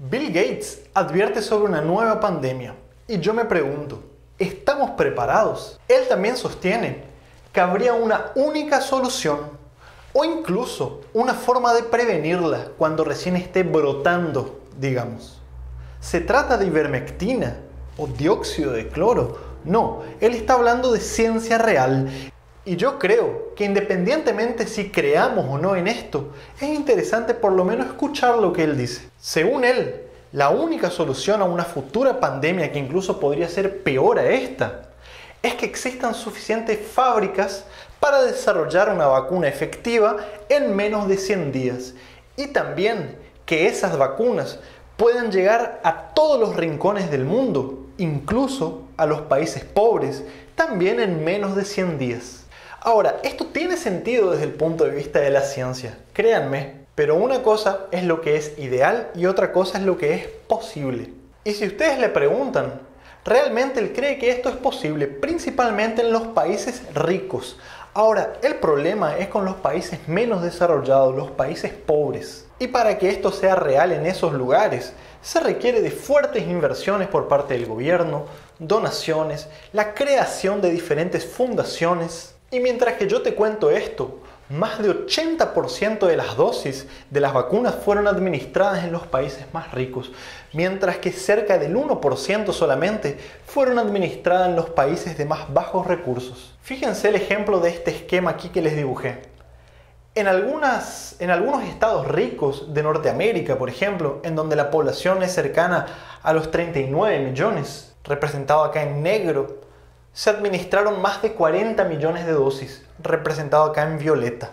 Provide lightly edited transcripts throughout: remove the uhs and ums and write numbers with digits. Bill Gates advierte sobre una nueva pandemia y yo me pregunto, ¿estamos preparados? Él también sostiene que habría una única solución o incluso una forma de prevenirla cuando recién esté brotando, digamos. ¿Se trata de ivermectina o dióxido de cloro? No, él está hablando de ciencia real. Y yo creo que independientemente si creamos o no en esto, es interesante por lo menos escuchar lo que él dice. Según él, la única solución a una futura pandemia que incluso podría ser peor a esta, es que existan suficientes fábricas para desarrollar una vacuna efectiva en menos de 100 días. Y también que esas vacunas puedan llegar a todos los rincones del mundo, incluso a los países pobres, también en menos de 100 días. Ahora, esto tiene sentido desde el punto de vista de la ciencia, créanme, pero una cosa es lo que es ideal y otra cosa es lo que es posible. Y si ustedes le preguntan, realmente él cree que esto es posible, principalmente en los países ricos. Ahora, el problema es con los países menos desarrollados, los países pobres. Y para que esto sea real en esos lugares, se requiere de fuertes inversiones por parte del gobierno, donaciones, la creación de diferentes fundaciones. Y mientras que yo te cuento esto, más de 80% de las dosis de las vacunas fueron administradas en los países más ricos, mientras que cerca del 1% solamente fueron administradas en los países de más bajos recursos. Fíjense el ejemplo de este esquema aquí que les dibujé. En algunos estados ricos de Norteamérica, por ejemplo, en donde la población es cercana a los 39 millones, representado acá en negro, se administraron más de 40 millones de dosis, representado acá en violeta.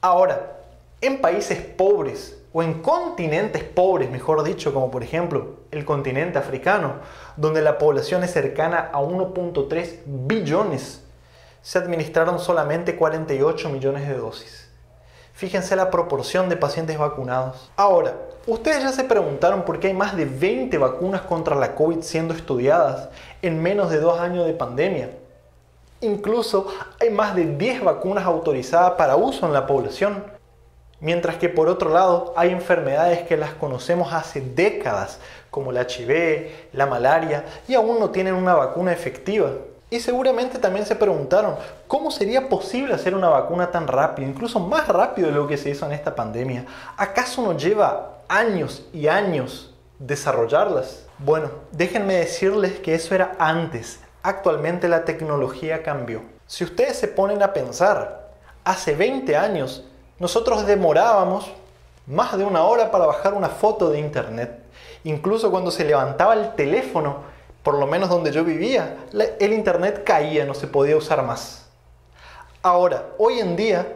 Ahora, en países pobres, o en continentes pobres, mejor dicho, como por ejemplo el continente africano, donde la población es cercana a 1.3 billones, se administraron solamente 48 millones de dosis. Fíjense la proporción de pacientes vacunados. Ahora, ustedes ya se preguntaron por qué hay más de 20 vacunas contra la COVID siendo estudiadas en menos de 2 años de pandemia. Incluso hay más de 10 vacunas autorizadas para uso en la población. Mientras que por otro lado hay enfermedades que las conocemos hace décadas, como la HIV, la malaria, y aún no tienen una vacuna efectiva. Y seguramente también se preguntaron, ¿cómo sería posible hacer una vacuna tan rápido, incluso más rápido de lo que se hizo en esta pandemia? ¿Acaso nos lleva años y años desarrollarlas? Bueno, déjenme decirles que eso era antes. Actualmente la tecnología cambió. Si ustedes se ponen a pensar, hace 20 años nosotros demorábamos más de 1 hora para bajar una foto de internet. Incluso cuando se levantaba el teléfono, por lo menos donde yo vivía, el internet caía, no se podía usar más. Ahora, hoy en día,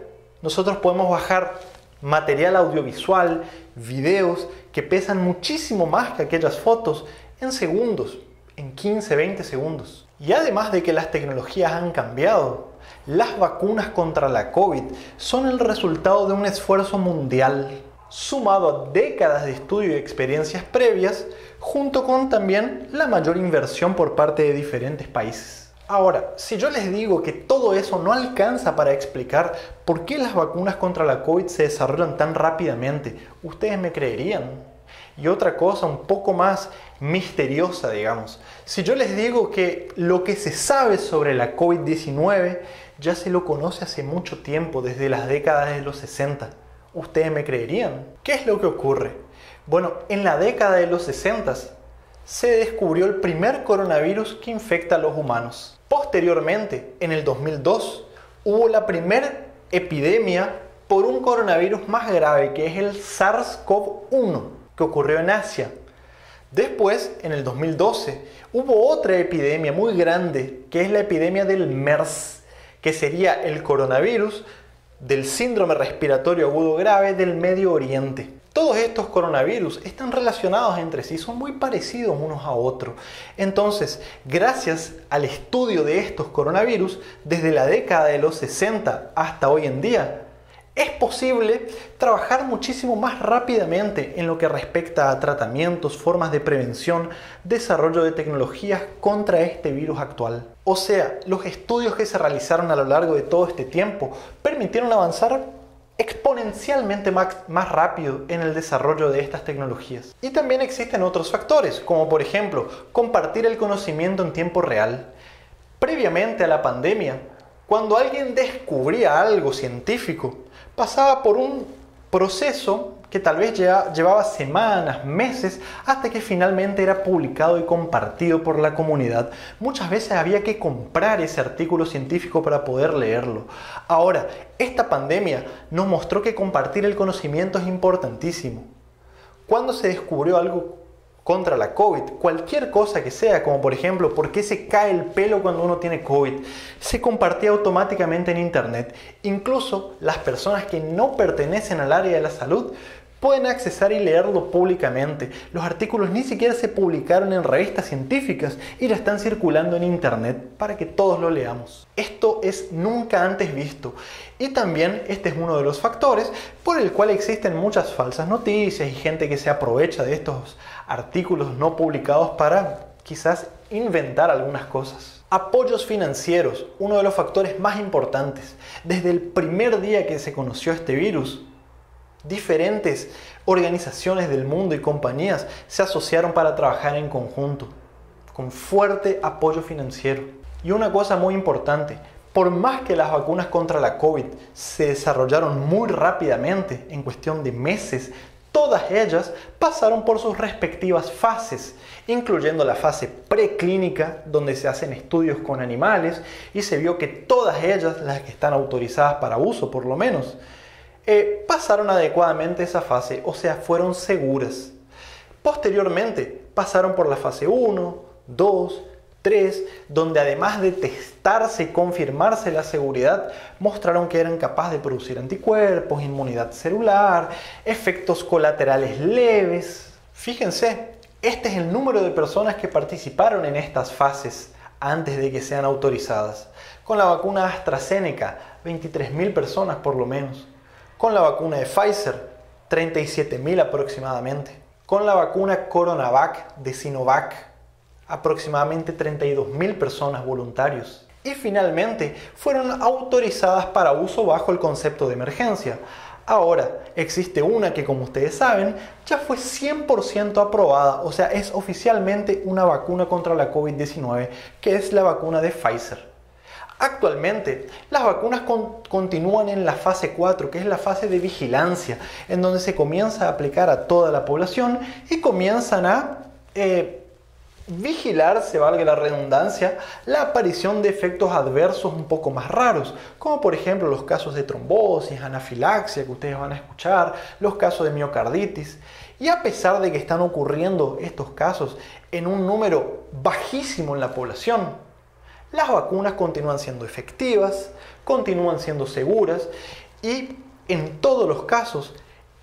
nosotros podemos bajar material audiovisual, videos que pesan muchísimo más que aquellas fotos en segundos, en 15, 20 segundos. Y además de que las tecnologías han cambiado, las vacunas contra la COVID son el resultado de un esfuerzo mundial, sumado a décadas de estudio y experiencias previas, junto con también la mayor inversión por parte de diferentes países. Ahora, si yo les digo que todo eso no alcanza para explicar por qué las vacunas contra la COVID se desarrollan tan rápidamente, ustedes me creerían. Y otra cosa un poco más misteriosa, digamos, si yo les digo que lo que se sabe sobre la COVID-19 ya se lo conoce hace mucho tiempo, desde las décadas de los 60, ¿ustedes me creerían? ¿Qué es lo que ocurre? Bueno, en la década de los 60 se descubrió el primer coronavirus que infecta a los humanos. Posteriormente, en el 2002, hubo la primera epidemia por un coronavirus más grave, que es el SARS-CoV-1, que ocurrió en Asia. Después, en el 2012, hubo otra epidemia muy grande, que es la epidemia del MERS, que sería el coronavirus del síndrome respiratorio agudo grave del Medio Oriente. Todos estos coronavirus están relacionados entre sí, son muy parecidos unos a otros. Entonces, gracias al estudio de estos coronavirus, desde la década de los 60 hasta hoy en día, es posible trabajar muchísimo más rápidamente en lo que respecta a tratamientos, formas de prevención, desarrollo de tecnologías contra este virus actual. O sea, los estudios que se realizaron a lo largo de todo este tiempo permitieron avanzar exponencialmente más rápido en el desarrollo de estas tecnologías. Y también existen otros factores, como por ejemplo, compartir el conocimiento en tiempo real. Previamente a la pandemia, cuando alguien descubría algo científico, pasaba por un proceso que tal vez llevaba semanas, meses, hasta que finalmente era publicado y compartido por la comunidad. Muchas veces había que comprar ese artículo científico para poder leerlo. Ahora, esta pandemia nos mostró que compartir el conocimiento es importantísimo. Cuando se descubrió algo contra la COVID, cualquier cosa que sea, como por ejemplo, ¿por qué se cae el pelo cuando uno tiene COVID? Se compartía automáticamente en internet. Incluso las personas que no pertenecen al área de la salud pueden accesar y leerlo públicamente. Los artículos ni siquiera se publicaron en revistas científicas y ya están circulando en internet para que todos lo leamos. Esto es nunca antes visto. Y también este es uno de los factores por el cual existen muchas falsas noticias y gente que se aprovecha de estos artículos no publicados para quizás inventar algunas cosas. Apoyos financieros, uno de los factores más importantes. Desde el primer día que se conoció este virus, diferentes organizaciones del mundo y compañías se asociaron para trabajar en conjunto, con fuerte apoyo financiero. Y una cosa muy importante, por más que las vacunas contra la COVID se desarrollaron muy rápidamente, en cuestión de meses, todas ellas pasaron por sus respectivas fases, incluyendo la fase preclínica, donde se hacen estudios con animales, y se vio que todas ellas, las que están autorizadas para uso por lo menos, pasaron adecuadamente esa fase, o sea, fueron seguras. Posteriormente pasaron por la fase 1, 2, 3, donde además de testarse y confirmarse la seguridad, mostraron que eran capaces de producir anticuerpos, inmunidad celular, efectos colaterales leves. Fíjense, este es el número de personas que participaron en estas fases antes de que sean autorizadas. Con la vacuna AstraZeneca, 23.000 personas por lo menos. Con la vacuna de Pfizer, 37.000 aproximadamente. Con la vacuna Coronavac de Sinovac, aproximadamente 32.000 personas voluntarios. Y finalmente, fueron autorizadas para uso bajo el concepto de emergencia. Ahora, existe una que, como ustedes saben, ya fue 100% aprobada, o sea, es oficialmente una vacuna contra la COVID-19, que es la vacuna de Pfizer. Actualmente, las vacunas continúan en la fase 4, que es la fase de vigilancia, en donde se comienza a aplicar a toda la población y comienzan a vigilar, se valga la redundancia, la aparición de efectos adversos un poco más raros, como por ejemplo los casos de trombosis, anafilaxia, que ustedes van a escuchar, los casos de miocarditis. Y a pesar de que están ocurriendo estos casos en un número bajísimo en la población, las vacunas continúan siendo efectivas, continúan siendo seguras y en todos los casos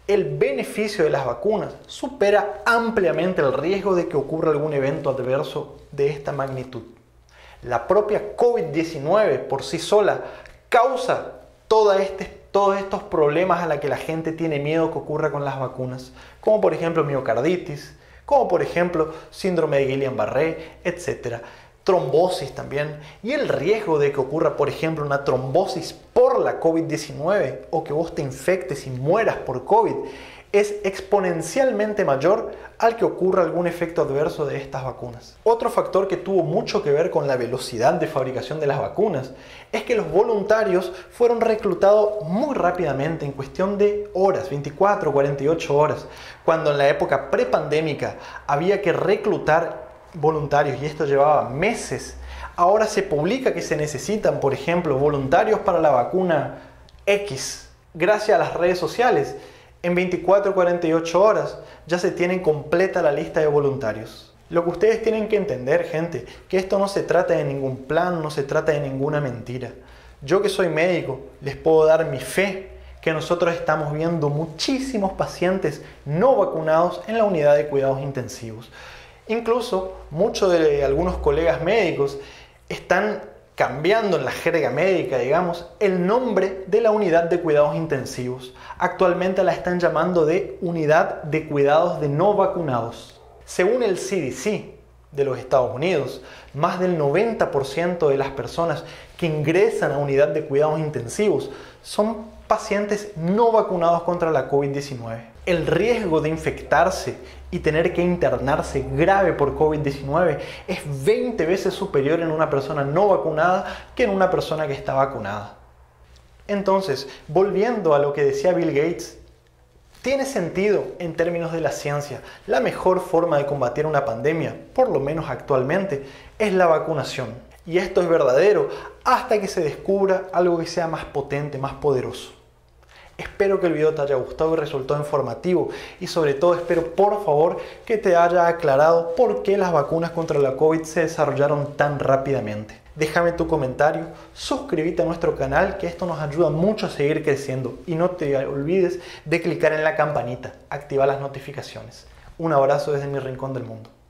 el beneficio de las vacunas supera ampliamente el riesgo de que ocurra algún evento adverso de esta magnitud. La propia COVID-19 por sí sola causa todos estos problemas a los que la gente tiene miedo que ocurra con las vacunas, como por ejemplo miocarditis, como por ejemplo síndrome de Guillain-Barré, etc., trombosis también, y el riesgo de que ocurra por ejemplo una trombosis por la COVID-19 o que vos te infectes y mueras por COVID es exponencialmente mayor al que ocurra algún efecto adverso de estas vacunas. Otro factor que tuvo mucho que ver con la velocidad de fabricación de las vacunas es que los voluntarios fueron reclutados muy rápidamente, en cuestión de horas, 24, 48 horas, cuando en la época prepandémica había que reclutar voluntarios y esto llevaba meses. Ahora se publica que se necesitan, por ejemplo, voluntarios para la vacuna X. Gracias a las redes sociales, en 24 o 48 horas ya se tiene completa la lista de voluntarios. Lo que ustedes tienen que entender, gente, que esto no se trata de ningún plan, no se trata de ninguna mentira. Yo que soy médico, les puedo dar mi fe que nosotros estamos viendo muchísimos pacientes no vacunados en la unidad de cuidados intensivos. Incluso muchos de algunos colegas médicos están cambiando en la jerga médica, digamos, el nombre de la unidad de cuidados intensivos. Actualmente la están llamando de unidad de cuidados de no vacunados. Según el CDC de los Estados Unidos, más del 90% de las personas que ingresan a unidad de cuidados intensivos son pacientes no vacunados contra la COVID-19. El riesgo de infectarse y tener que internarse grave por COVID-19 es 20 veces superior en una persona no vacunada que en una persona que está vacunada. Entonces, volviendo a lo que decía Bill Gates, tiene sentido en términos de la ciencia. La mejor forma de combatir una pandemia, por lo menos actualmente, es la vacunación. Y esto es verdadero hasta que se descubra algo que sea más potente, más poderoso. Espero que el video te haya gustado y resultó informativo. Y sobre todo espero, por favor, que te haya aclarado por qué las vacunas contra la COVID se desarrollaron tan rápidamente. Déjame tu comentario, suscríbete a nuestro canal, que esto nos ayuda mucho a seguir creciendo. Y no te olvides de clicar en la campanita, activar las notificaciones. Un abrazo desde mi rincón del mundo.